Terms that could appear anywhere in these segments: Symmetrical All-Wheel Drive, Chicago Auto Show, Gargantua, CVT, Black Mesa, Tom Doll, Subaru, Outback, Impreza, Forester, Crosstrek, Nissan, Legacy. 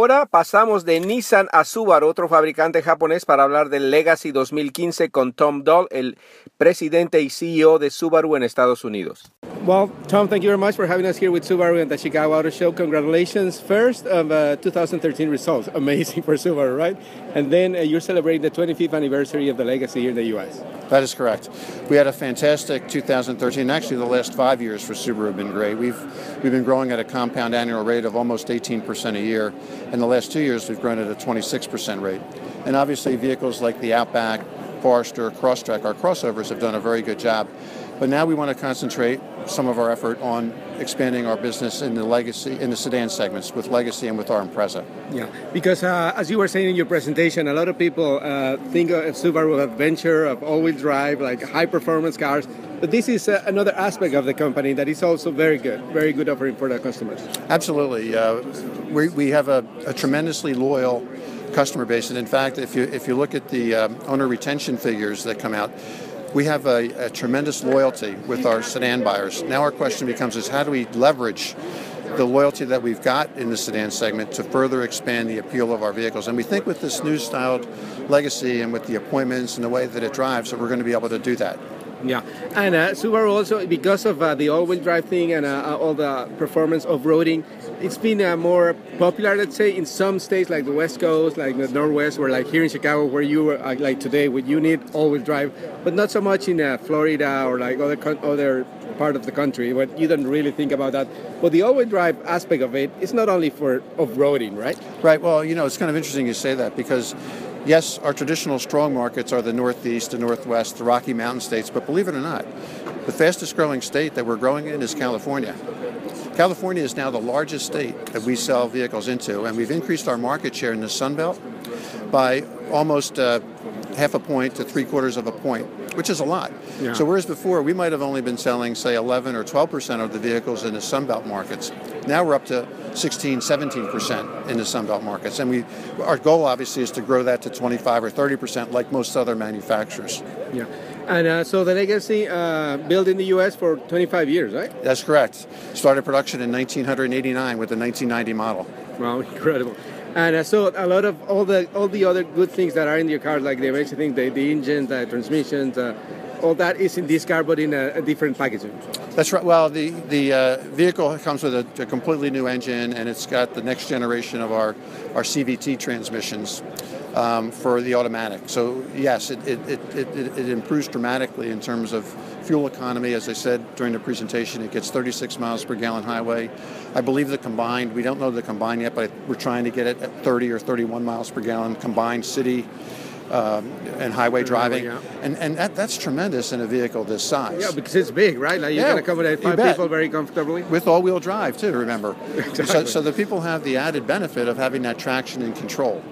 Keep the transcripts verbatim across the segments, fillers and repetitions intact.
Ahora pasamos de Nissan a Subaru, otro fabricante japonés, para hablar del Legacy dos mil quince con Tom Doll, el presidente y C E O de Subaru en Estados Unidos. Well, Tom, thank you very much for having us here with Subaru and the Chicago Auto Show. Congratulations first of uh, two thousand thirteen results. Amazing for Subaru, right? And then uh, you're celebrating the twenty-fifth anniversary of the Legacy here in the U S That is correct. We had a fantastic two thousand thirteen. Actually, the last five years for Subaru have been great. We've, we've been growing at a compound annual rate of almost eighteen percent a year. In the last two years, we've grown at a twenty-six percent rate. And obviously, vehicles like the Outback, Forester, Crosstrek, our crossovers have done a very good job. But now we want to concentrate some of our effort on expanding our business in the legacy, in the sedan segments, with Legacy and with our Impreza. Yeah, because uh, as you were saying in your presentation, a lot of people uh, think of Subaru adventure, of all-wheel drive, like high-performance cars. But this is uh, another aspect of the company that is also very good, very good offering for the customers. Absolutely, uh, we, we have a, a tremendously loyal customer base, and in fact, if you if you look at the um, owner retention figures that come out. We have a, a tremendous loyalty with our sedan buyers. Now our question becomes is how do we leverage the loyalty that we've got in the sedan segment to further expand the appeal of our vehicles? And we think with this new styled Legacy and with the appointments and the way that it drives, that we're going to be able to do that. Yeah, and uh, Subaru also, because of uh, the all-wheel drive thing and uh, all the performance off-roading, it's been uh, more popular, let's say, in some states like the West Coast, like the Northwest, where like here in Chicago, where you were, uh, like today, where you need all-wheel drive, but not so much in uh, Florida or like other other part of the country, where you don't really think about that. But the all-wheel drive aspect of it is not only for off-roading, right? Right. Well, you know, it's kind of interesting you say that because. Yes, our traditional strong markets are the Northeast, the Northwest, the Rocky Mountain states, but believe it or not, the fastest growing state that we're growing in is California. California is now the largest state that we sell vehicles into, and we've increased our market share in the Sun Belt by almost uh, half a point to three quarters of a point, which is a lot. Yeah. So whereas before, we might have only been selling, say, eleven or twelve percent of the vehicles in the Sun Belt markets. Now we're up to sixteen, seventeen percent in the Sun Belt markets. And we, our goal, obviously, is to grow that to twenty-five or thirty percent like most other manufacturers. Yeah. And uh, so the Legacy uh, built in the U S for twenty-five years, right? That's correct. Started production in nineteen eighty-nine with the nineteen ninety model. Wow, incredible. And uh, so a lot of all the all the other good things that are in your car, like the basic thing, the, the engines, the transmissions, uh, all that is in this car, but in a, a different packaging. That's right. Well, the, the uh, vehicle comes with a, a completely new engine, and it's got the next generation of our, our C V T transmissions um, for the automatic. So, yes, it, it, it, it, it improves dramatically in terms of fuel economy. As I said during the presentation, it gets thirty-six miles per gallon highway. I believe the combined, we don't know the combined yet, but we're trying to get it at thirty or thirty-one miles per gallon combined city. Um, and highway driving, yeah. and and that, that's tremendous in a vehicle this size. Yeah, because it's big, right? Like you yeah, can accommodate five people very comfortably. With all-wheel drive too, remember. Exactly. So, so the people have the added benefit of having that traction and control,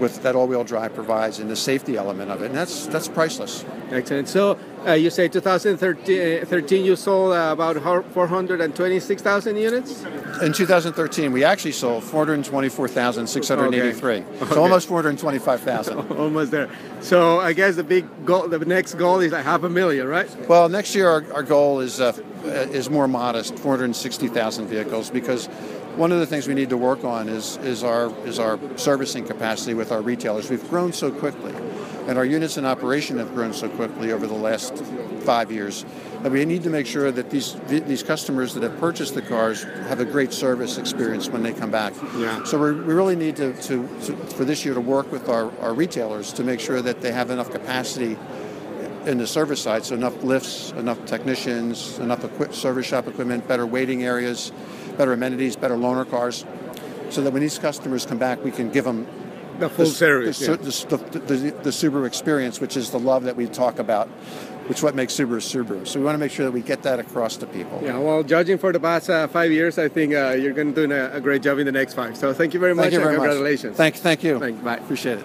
with that all-wheel drive provides, and the safety element of it, and that's that's priceless. Excellent. So uh, you say two thousand thirteen you sold uh, about four hundred twenty-six thousand units. In two thousand thirteen, we actually sold four hundred twenty-four thousand six hundred eighty-three. Okay. Okay. So almost four hundred twenty-five thousand. Almost there. So I guess the big goal, the next goal is like half a million, right? Well, next year our, our goal is uh, is more modest, four hundred sixty thousand vehicles, because one of the things we need to work on is is our is our servicing capacity with our retailers. We've grown so quickly, and our units in operation have grown so quickly over the last five years that we need to make sure that these these customers that have purchased the cars have a great service experience when they come back. Yeah. So we we really need to, to, to for this year to work with our, our retailers to make sure that they have enough capacity in the service side, so enough lifts, enough technicians, enough equip service shop equipment, better waiting areas, better amenities, better loaner cars, so that when these customers come back, we can give them the full the, service, the, yeah. the, the, the, the Subaru experience, which is the love that we talk about, which is what makes Subaru Subaru. So we want to make sure that we get that across to people. Yeah, well, judging for the past uh, five years, I think uh, you're going to do a, a great job in the next five. So thank you very much. Thank you very and much. Congratulations. Thank, thank you. Thank, bye. Appreciate it.